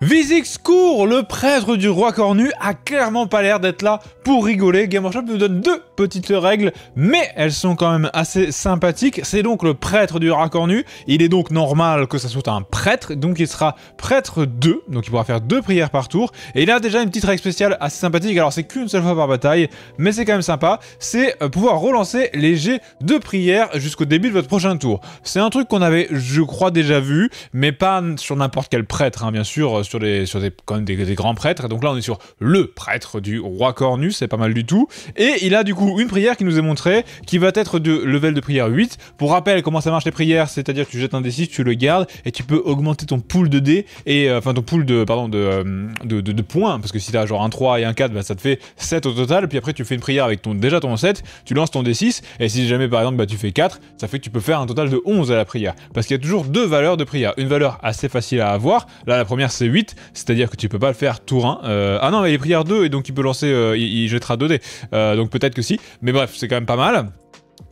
Vizix Court, le prêtre du Roi Cornu, a clairement pas l'air d'être là pour rigoler. Games Workshop nous donne deux petites règles, mais elles sont quand même assez sympathiques. C'est donc le prêtre du Roi Cornu. Il est donc normal que ça soit un prêtre, donc il sera prêtre 2, donc il pourra faire 2 prières par tour. Et il a déjà une petite règle spéciale assez sympathique, alors c'est qu'une seule fois par bataille, mais c'est quand même sympa. C'est pouvoir relancer les jets de prières jusqu'au début de votre prochain tour. C'est un truc qu'on avait, je crois, déjà vu, mais pas sur n'importe quel prêtre, hein, bien sûr, quand même des grands prêtres. Et donc là on est sur le prêtre du Roi Cornu, c'est pas mal du tout. Et il a du coup une prière qui nous est montrée, qui va être de level de prière 8. Pour rappel, comment ça marche les prières, c'est-à-dire que tu jettes un D6, tu le gardes, et tu peux augmenter ton pool de dés, et enfin ton pool de, pardon, de points, parce que si t'as genre un 3 et un 4, bah, ça te fait 7 au total, puis après tu fais une prière avec ton, déjà ton 7, tu lances ton D6, et si jamais par exemple bah, tu fais 4, ça fait que tu peux faire un total de 11 à la prière, parce qu'il y a toujours deux valeurs de prière, une valeur assez facile à avoir, là la première c'est 8, c'est-à-dire que tu peux pas le faire tour 1. Ah non, mais il est prière 2 et donc il peut lancer, il jettera 2 dés. Donc peut-être que si, mais bref, c'est quand même pas mal.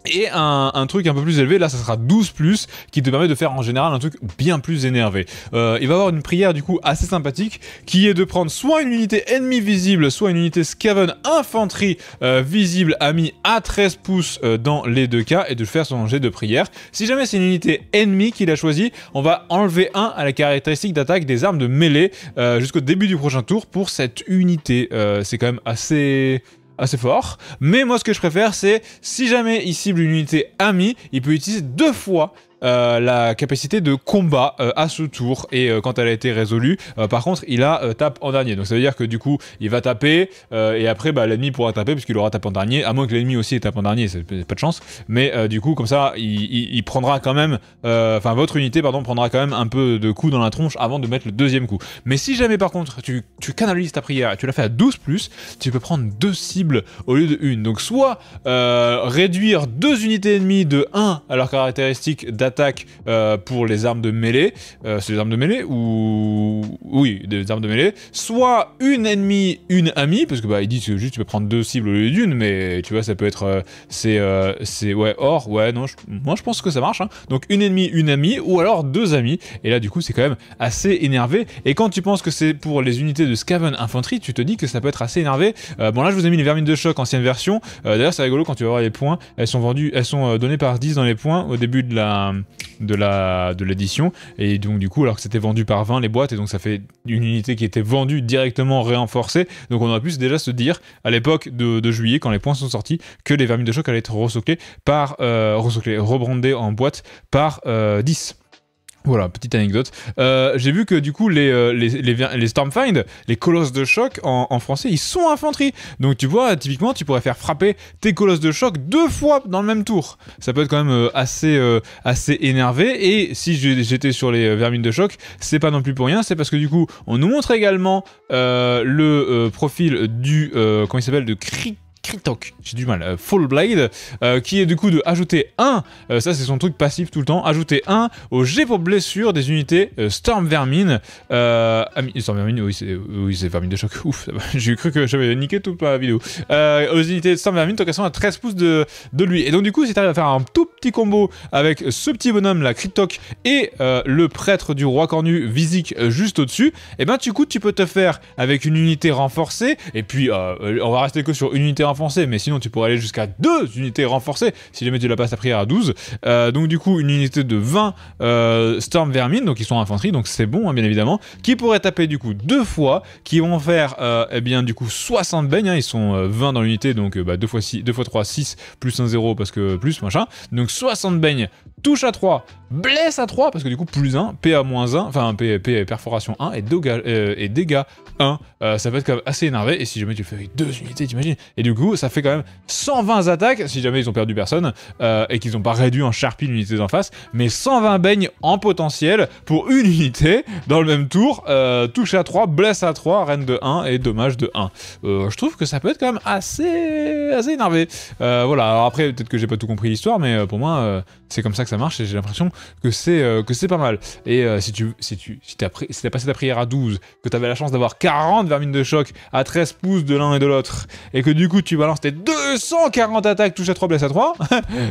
Et un truc un peu plus élevé, là ça sera 12+, qui te permet de faire en général un truc bien plus énervé. Il va avoir une prière du coup assez sympathique, qui est de prendre soit une unité ennemie visible, soit une unité Skaven infanterie visible amie à 13 pouces dans les deux cas, et de faire son jet de prière. Si jamais c'est une unité ennemie qu'il a choisi, on va enlever 1 à la caractéristique d'attaque des armes de mêlée jusqu'au début du prochain tour pour cette unité. C'est quand même assez fort, mais moi ce que je préfère c'est, si jamais il cible une unité amie, il peut utiliser 2 fois la capacité de combat à ce tour, et quand elle a été résolue, par contre il la tape en dernier, donc ça veut dire que du coup il va taper, et après bah, l'ennemi pourra taper puisqu'il aura tapé en dernier, à moins que l'ennemi aussi tape en dernier, c'est pas de chance, mais du coup comme ça il prendra quand même, enfin votre unité pardon, prendra quand même un peu de coups dans la tronche avant de mettre le deuxième coup. Mais si jamais par contre tu canalises ta prière et tu la fais à 12+, tu peux prendre 2 cibles au lieu de 1, donc soit réduire 2 unités ennemies de 1 à leur caractéristique d'attaque pour les armes de mêlée, c'est les armes de mêlée ou... Oui, des armes de mêlée, soit une ennemie, une amie, parce que bah il dit que juste tu peux prendre 2 cibles au lieu d'une, mais tu vois ça peut être... c'est... ouais, or, ouais, non, moi je pense que ça marche, hein. Donc une ennemie, une amie, ou alors 2 amis, et là du coup c'est quand même assez énervé, et quand tu penses que c'est pour les unités de Skaven infanterie, tu te dis que ça peut être assez énervé. Bon là je vous ai mis les vermines de choc ancienne version, d'ailleurs c'est rigolo quand tu vas voir les points, elles sont vendues, elles sont données par 10 dans les points au début de l'édition, et donc du coup alors que c'était vendu par 20 les boîtes, et donc ça fait une unité qui était vendue directement renforcée, donc on aurait pu déjà se dire à l'époque de juillet quand les points sont sortis que les vermines de choc allaient être rebrandées en boîte par 10. Voilà, petite anecdote. J'ai vu que du coup, les Stormfind, les colosses de choc en français, ils sont infanterie. Donc tu vois, typiquement, tu pourrais faire frapper tes colosses de choc 2 fois dans le même tour. Ça peut être quand même assez énervé. Et si j'étais sur les vermines de choc, c'est pas non plus pour rien. C'est parce que du coup, on nous montre également le profil du... comment il s'appelle, de Krik'tok. Krik'tok, j'ai du mal, Soulblight, qui est du coup de ajouter 1, ça c'est son truc passif tout le temps, ajouter 1 au jet pour blessure des unités Storm Vermine. Storm Vermine, oui c'est Vermine de choc, ouf, j'ai cru que j'avais niqué toute la vidéo. Aux unités Storm Vermine, tant qu'elles sont à 13 pouces de lui. Et donc du coup, si t'arrives à faire un tout petit combo avec ce petit bonhomme là, Krik'tok, et le prêtre du Roi Cornu, Vizix, juste au-dessus, et ben du coup, tu peux te faire avec une unité renforcée, et puis on va rester que sur une unité renforcée, mais sinon tu pourrais aller jusqu'à 2 unités renforcées si jamais tu la passes à prière à 12, donc du coup une unité de 20 Storm Vermine, donc ils sont infanterie, donc c'est bon hein, bien évidemment, qui pourraient taper du coup 2 fois, qui vont faire eh bien du coup 60 beignes, hein, ils sont 20 dans l'unité, donc bah, 2 x 3, 6 plus 1, 0 parce que plus machin, donc 60 beignes, touche à 3, blesse à 3 parce que du coup plus 1, PA moins 1, enfin perforation 1 et dégâts 1, ça peut être quand même assez énervé, et si jamais tu le fais avec 2 unités, t'imagines, et du coup ça fait quand même 120 attaques si jamais ils ont perdu personne et qu'ils n'ont pas réduit en charpie l'unité d'en face, mais 120 beignes en potentiel pour une unité dans le même tour, touche à 3, blesse à 3, reine de 1 et dommage de 1. Je trouve que ça peut être quand même assez énervé. Voilà, alors après peut-être que j'ai pas tout compris l'histoire, mais pour moi c'est comme ça que ça ça marche et j'ai l'impression que c'est pas mal. Et si t'as passé ta prière à 12, que t'avais la chance d'avoir 40 vermines de choc à 13 pouces de l'un et de l'autre, et que du coup tu balances tes 240 attaques touche à 3 blesse à 3,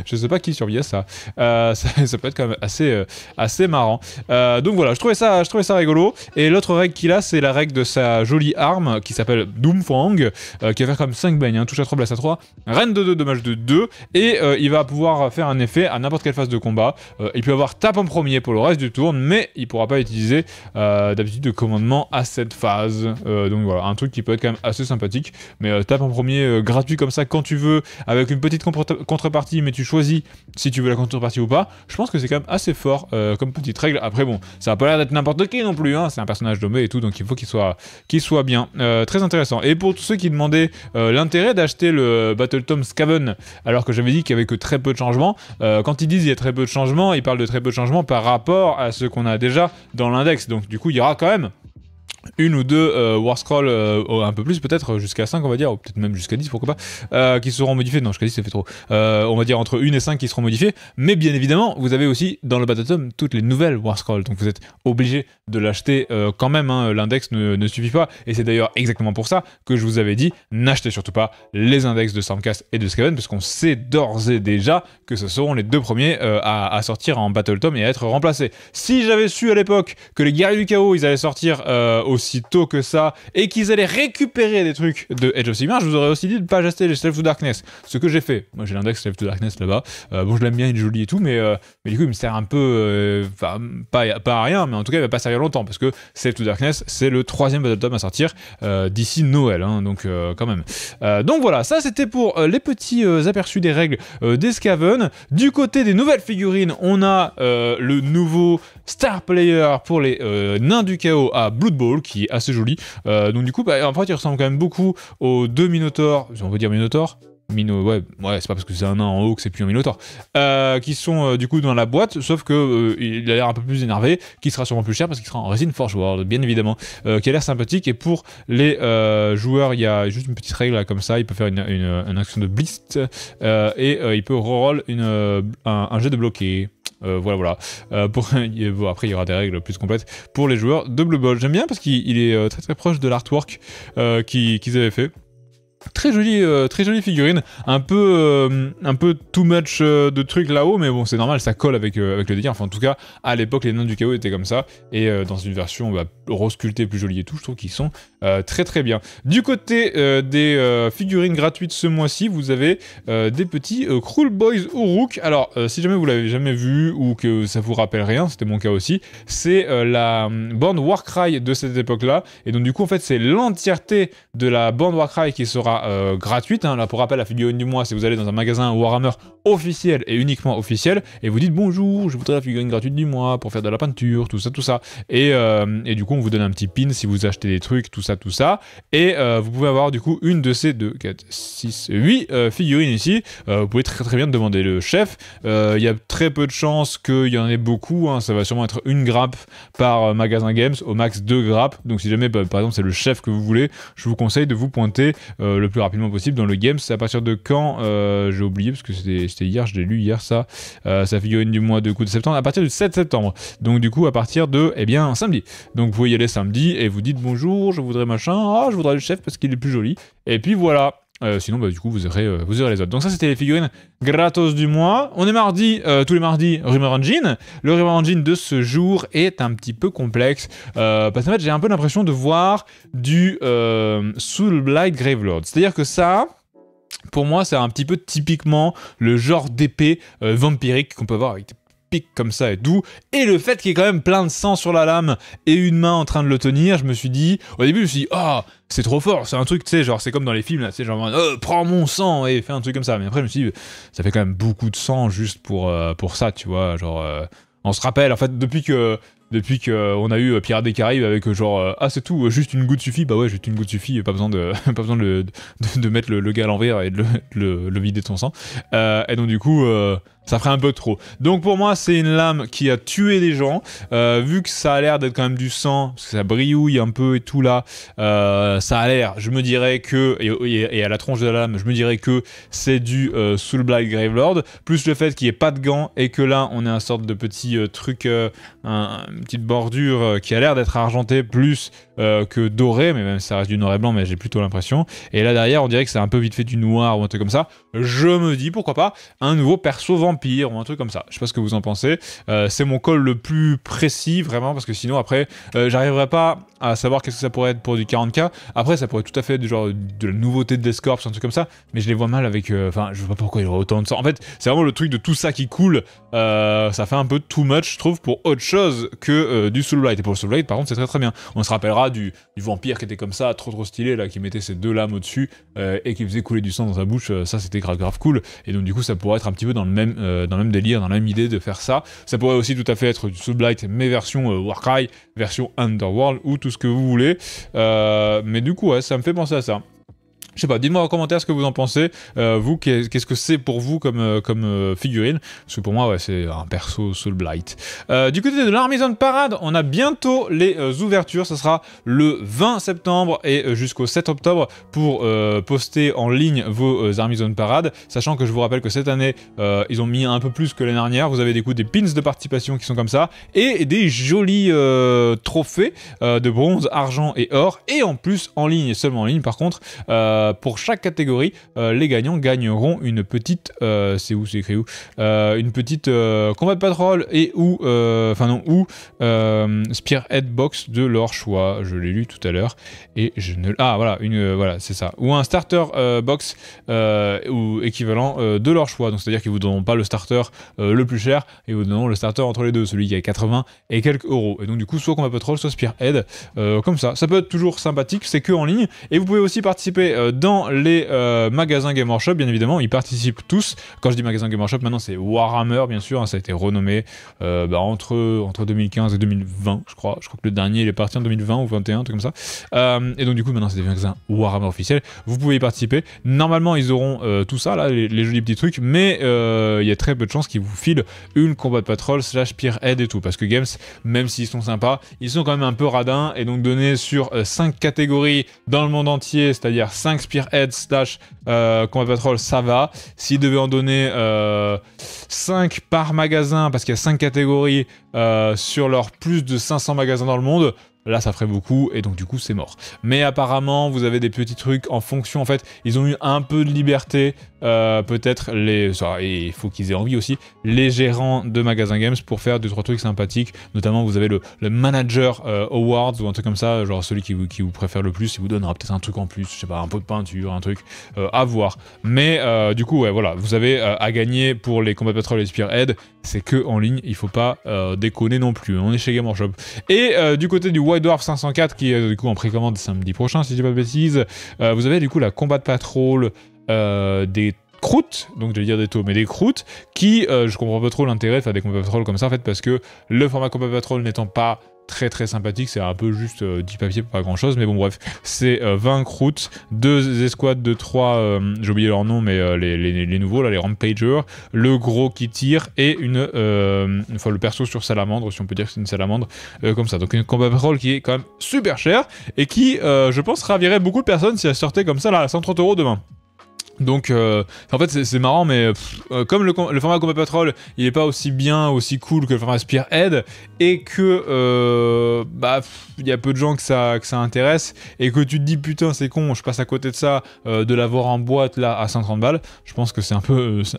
je sais pas qui survivait à ça. Ça peut être quand même assez, assez marrant. Donc voilà, je trouvais ça rigolo. Et l'autre règle qu'il a, c'est la règle de sa jolie arme qui s'appelle Doomfang, qui va faire comme 5 bagnes, hein, touche à 3 blesse à 3, reine de 2, dommage de 2, et il va pouvoir faire un effet à n'importe quelle phase de combat. Il peut avoir tape en premier pour le reste du tour, mais il pourra pas utiliser d'habitude de commandement à cette phase. Donc voilà, un truc qui peut être quand même assez sympathique, mais tape en premier gratuit comme ça quand tu veux, avec une petite contrepartie, mais tu choisis si tu veux la contrepartie ou pas. Je pense que c'est quand même assez fort comme petite règle. Après bon, ça a pas l'air d'être n'importe qui non plus, hein, c'est un personnage nommé et tout, donc il faut qu'il soit bien. Très intéressant. Et pour tous ceux qui demandaient l'intérêt d'acheter le Battle Tome Skaven, alors que j'avais dit qu'il y avait que très peu de changements, quand ils disent il y a très peu de changements, ils parlent de très peu de changements par rapport à ce qu'on a déjà dans l'index, donc du coup il y aura quand même une ou deux War Scroll, un peu plus peut-être, jusqu'à 5 on va dire, ou peut-être même jusqu'à 10, pourquoi pas, qui seront modifiés, non jusqu'à 10 ça fait trop, on va dire entre 1 et 5 qui seront modifiés, mais bien évidemment vous avez aussi dans le Battle Tome toutes les nouvelles War Scroll, donc vous êtes obligé de l'acheter quand même, hein, l'index ne suffit pas, et c'est d'ailleurs exactement pour ça que je vous avais dit, n'achetez surtout pas les index de Stormcast et de Skaven, parce qu'on sait d'ores et déjà que ce seront les deux premiers à sortir en Battle Tome et à être remplacés. Si j'avais su à l'époque que les Guerriers du Chaos, ils allaient sortir aussitôt que ça, et qu'ils allaient récupérer des trucs de Edge of Sigmar, je vous aurais aussi dit de ne pas acheter les Slave to Darkness, ce que j'ai fait. Moi j'ai l'index Slave to Darkness là-bas, bon je l'aime bien, il est joli et tout, mais du coup il me sert un peu, pas à rien, mais en tout cas il va pas servir longtemps, parce que Slave to Darkness c'est le 3e Battle Tome à sortir d'ici Noël, hein, donc quand même. Donc voilà, ça c'était pour les petits aperçus des règles des Skaven. Du côté des nouvelles figurines, on a le nouveau Star Player pour les Nains du Chaos à Blood Bowl, qui est assez joli, donc du coup bah, en fait il ressemble quand même beaucoup aux deux Minotaurs, on peut dire Minotaurs, ouais c'est pas parce que c'est un nain en haut que c'est plus un Minotaur, qui sont du coup dans la boîte, sauf que il a l'air un peu plus énervé, qui sera sûrement plus cher parce qu'il sera en résine Forge world, bien évidemment, qui a l'air sympathique. Et pour les joueurs, il y a juste une petite règle là, comme ça, il peut faire une action de blitz, et il peut reroll un jet de bloqué. Voilà. Bon, après il y aura des règles plus complètes pour les joueurs de Blood Bowl. J'aime bien parce qu'il est très très proche de l'artwork qu'ils avaient fait. Très jolie figurine, un peu too much de trucs là-haut, mais bon c'est normal, ça colle avec le délire. Enfin en tout cas à l'époque les Nains du Chaos étaient comme ça, et dans une version resculptée, plus jolie et tout, je trouve qu'ils sont très très bien. Du côté des figurines gratuites ce mois-ci, vous avez des petits Cruel Boys Uruk. Alors si jamais vous l'avez jamais vu ou que ça vous rappelle rien, c'était mon cas aussi, c'est la bande Warcry de cette époque-là, et donc du coup en fait c'est l'entièreté de la bande Warcry qui sera gratuite, hein. Là pour rappel, la figurine du mois, si vous allez dans un magasin Warhammer officiel et uniquement officiel, et vous dites bonjour, je voudrais la figurine gratuite du mois pour faire de la peinture, tout ça, et du coup on vous donne un petit pin si vous achetez des trucs, tout ça, et vous pouvez avoir du coup une de ces 2, 4, 6, 8 figurines ici. Vous pouvez très très bien demander le chef, il y a très peu de chances qu'il y en ait beaucoup, hein. Ça va sûrement être une grappe par magasin Games, au max 2 grappes, donc si jamais par exemple c'est le chef que vous voulez, je vous conseille de vous pointer le plus rapidement possible dans le game. C'est à partir de quand j'ai oublié parce que c'était hier, je l'ai lu hier ça, sa figurine du mois de coup de septembre, à partir du 7 septembre, donc du coup à partir de samedi, donc vous pouvez y aller samedi et vous dites bonjour, je voudrais machin, je voudrais le chef parce qu'il est plus joli, et puis voilà. Sinon bah, du coup vous aurez les autres. Donc ça c'était les figurines gratos du mois. On est mardi, tous les mardis Rumor Engine. Le Rumor Engine de ce jour est un petit peu complexe, parce qu'en fait j'ai un peu l'impression de voir du Soulblight Gravelord. C'est-à-dire que ça, pour moi, c'est un petit peu typiquement le genre d'épée vampirique qu'on peut avoir avec des pic comme ça et tout, et le fait qu'il y ait quand même plein de sang sur la lame et une main en train de le tenir, au début je me suis dit oh c'est trop fort, c'est un truc, tu sais, genre c'est comme dans les films là, tu sais, genre prends mon sang et fais un truc comme ça, mais après je me suis dit ça fait quand même beaucoup de sang juste pour ça, tu vois, genre on se rappelle en fait depuis que on a eu Pirates des Caraïbes avec genre c'est tout, juste une goutte suffit, bah ouais juste une goutte suffit, pas besoin de mettre le gars à l'envers et de le vider de son sang, et donc du coup Ça ferait un peu trop. Donc pour moi, c'est une lame qui a tué des gens. Vu que ça a l'air d'être quand même du sang, parce que ça brillouille un peu et tout là, ça a l'air, je me dirais que, et à la tronche de la lame, je me dirais que c'est du Soulblight Gravelord, plus le fait qu'il n'y ait pas de gants et que là, on a une sorte de petit truc, une petite bordure qui a l'air d'être argentée plus que dorée, mais même si ça reste du noir et blanc, mais j'ai plutôt l'impression. Et là derrière, on dirait que c'est un peu vite fait du noir ou un truc comme ça. Je me dis, pourquoi pas, un nouveau perso vampire. Ou un truc comme ça, je sais pas ce que vous en pensez. C'est mon call le plus précis vraiment, parce que sinon après j'arriverai pas à savoir qu'est-ce que ça pourrait être pour du 40k. Après ça pourrait tout à fait être du genre de la nouveauté de Descorps, un truc comme ça, mais je les vois mal avec, enfin je vois pas pourquoi il y aurait autant de ça. En fait c'est vraiment le truc de tout ça qui coule, ça fait un peu too much je trouve pour autre chose que du Soulblight. Et pour le Soulblight par contre c'est très très bien. On se rappellera du vampire qui était comme ça, trop stylé là, qui mettait ses deux lames au dessus et qui faisait couler du sang dans sa bouche, ça c'était grave cool. Et donc du coup ça pourrait être un petit peu dans le même délire, dans la même idée de faire ça. Ça pourrait aussi tout à fait être du Soulblight, mais version Warcry, version Underworld, ou tout ce que vous voulez. Mais du coup, ouais, ça me fait penser à ça. Je sais pas, dites-moi en commentaire ce que vous en pensez. Vous, qu'est-ce que c'est pour vous comme figurine? Parce que pour moi, ouais, c'est un perso Soulblight. Du côté de l'Armies on Parade, on a bientôt les ouvertures. Ça sera le 20 septembre et jusqu'au 7 octobre pour poster en ligne vos Armies on Parade. Sachant que je vous rappelle que cette année, ils ont mis un peu plus que l'année dernière. Vous avez des coups, des pins de participation qui sont comme ça et des jolis trophées de bronze, argent et or. Et en plus, en ligne, et seulement en ligne par contre. Pour chaque catégorie, les gagnants gagneront une petite, c'est où, c'est écrit où, une petite combat de patrol et ou, enfin non, ou spearhead box de leur choix. Je l'ai lu tout à l'heure et je ne, ah voilà, une, voilà, c'est ça, ou un starter box ou équivalent de leur choix. Donc c'est-à-dire qu'ils vous donneront pas le starter le plus cher, et vous donneront le starter entre les deux, celui qui a 80 et quelques euros. Et donc du coup, soit combat patrol, soit spearhead, comme ça. Ça peut être toujours sympathique, c'est que en ligne, et vous pouvez aussi participer dans les magasins Games Workshop, bien évidemment, ils participent tous. Quand je dis magasin Games Workshop, maintenant c'est Warhammer, bien sûr, hein, ça a été renommé entre 2015 et 2020, je crois. Je crois que le dernier, il est parti en 2020 ou 21, un truc comme ça. Et donc, du coup, maintenant, c'est des magasins Warhammer officiels. Vous pouvez y participer. Normalement, ils auront tout ça, là, les jolis petits trucs, mais il y a très peu de chances qu'ils vous filent une combat de patrol / spearhead et tout, parce que Games, même s'ils sont sympas, ils sont quand même un peu radins, et donc donner sur 5 catégories dans le monde entier, c'est-à-dire 5 spearhead / combat patrol, ça va. S'il devait en donner 5 par magasin, parce qu'il y a 5 catégories sur leurs plus de 500 magasins dans le monde, là ça ferait beaucoup, et donc du coup c'est mort. Mais apparemment vous avez des petits trucs en fonction, en fait ils ont eu un peu de liberté, peut-être les, il faut qu'ils aient envie aussi, les gérants de magasins Games, pour faire 2-3 trucs sympathiques. Notamment vous avez le manager awards ou un truc comme ça, genre celui qui vous préfère le plus, il vous donnera peut-être un truc en plus, je sais pas, un pot de peinture, un truc à voir. Mais du coup ouais, voilà, vous avez à gagner pour les combats de patrol et spearhead, c'est que en ligne, il faut pas déconner non plus, on est chez Game Workshop. Et du côté du White Dwarf 504, qui est du coup en précommande samedi prochain si je dis pas de bêtises, vous avez du coup la combat de patrol, des croûtes, donc je vais dire des taux, mais des croûtes, qui je comprends pas trop l'intérêt de faire des combats de patrol comme ça en fait, parce que le format combat de patrol n'étant pas très sympathique, c'est un peu juste 10 papiers pour pas grand chose, mais bon bref, c'est 20 croûtes, 2 escouades de 3, j'ai oublié leur nom, mais les nouveaux là, les Rampagers, le gros qui tire, et enfin le perso sur salamandre, si on peut dire que c'est une salamandre, comme ça. Donc une combat patrol qui est quand même super chère, et qui je pense ravirait beaucoup de personnes si elle sortait comme ça là à 130 € demain. Donc en fait c'est marrant, mais comme le format combat patrol il est pas aussi bien, aussi cool que le format spearhead, et que bah il y a peu de gens que ça intéresse, et que tu te dis putain c'est con, je passe à côté de ça, de l'avoir en boîte là à 130 balles, je pense que c'est un peu je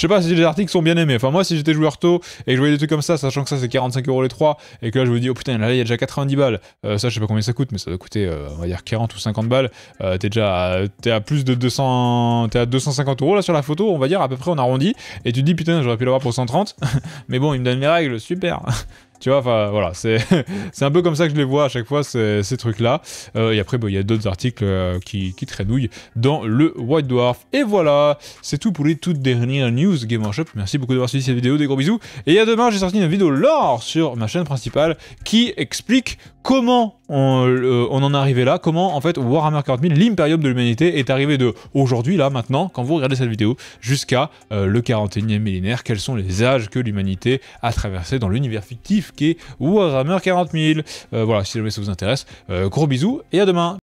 sais pas si les articles sont bien aimés. Enfin moi si j'étais joueur tôt et que je voyais des trucs comme ça, sachant que ça c'est 45 € les 3, et que là je me dis oh putain là il y a déjà 90 balles, ça je sais pas combien ça coûte, mais ça doit coûter on va dire 40 ou 50 balles, t'es à plus de 200, t'es à 250 € là sur la photo, on va dire à peu près, on arrondit, et tu te dis putain j'aurais pu l'avoir pour 130 mais bon il me donne les règles, super. Tu vois, enfin voilà, c'est un peu comme ça que je les vois à chaque fois, ces trucs-là. Et après, il y a d'autres articles qui traînouillent dans le White Dwarf. Et voilà, c'est tout pour les toutes dernières news Games Workshop. Merci beaucoup d'avoir suivi cette vidéo, des gros bisous. Et à demain, j'ai sorti une vidéo lore sur ma chaîne principale qui explique comment on en est arrivé là, comment en fait Warhammer 40 000, l'impérium de l'humanité, est arrivé de aujourd'hui, là, maintenant, quand vous regardez cette vidéo, jusqu'à le 41e millénaire, quels sont les âges que l'humanité a traversé dans l'univers fictif qu'est Warhammer 40 000. Voilà, si jamais ça vous intéresse, gros bisous et à demain.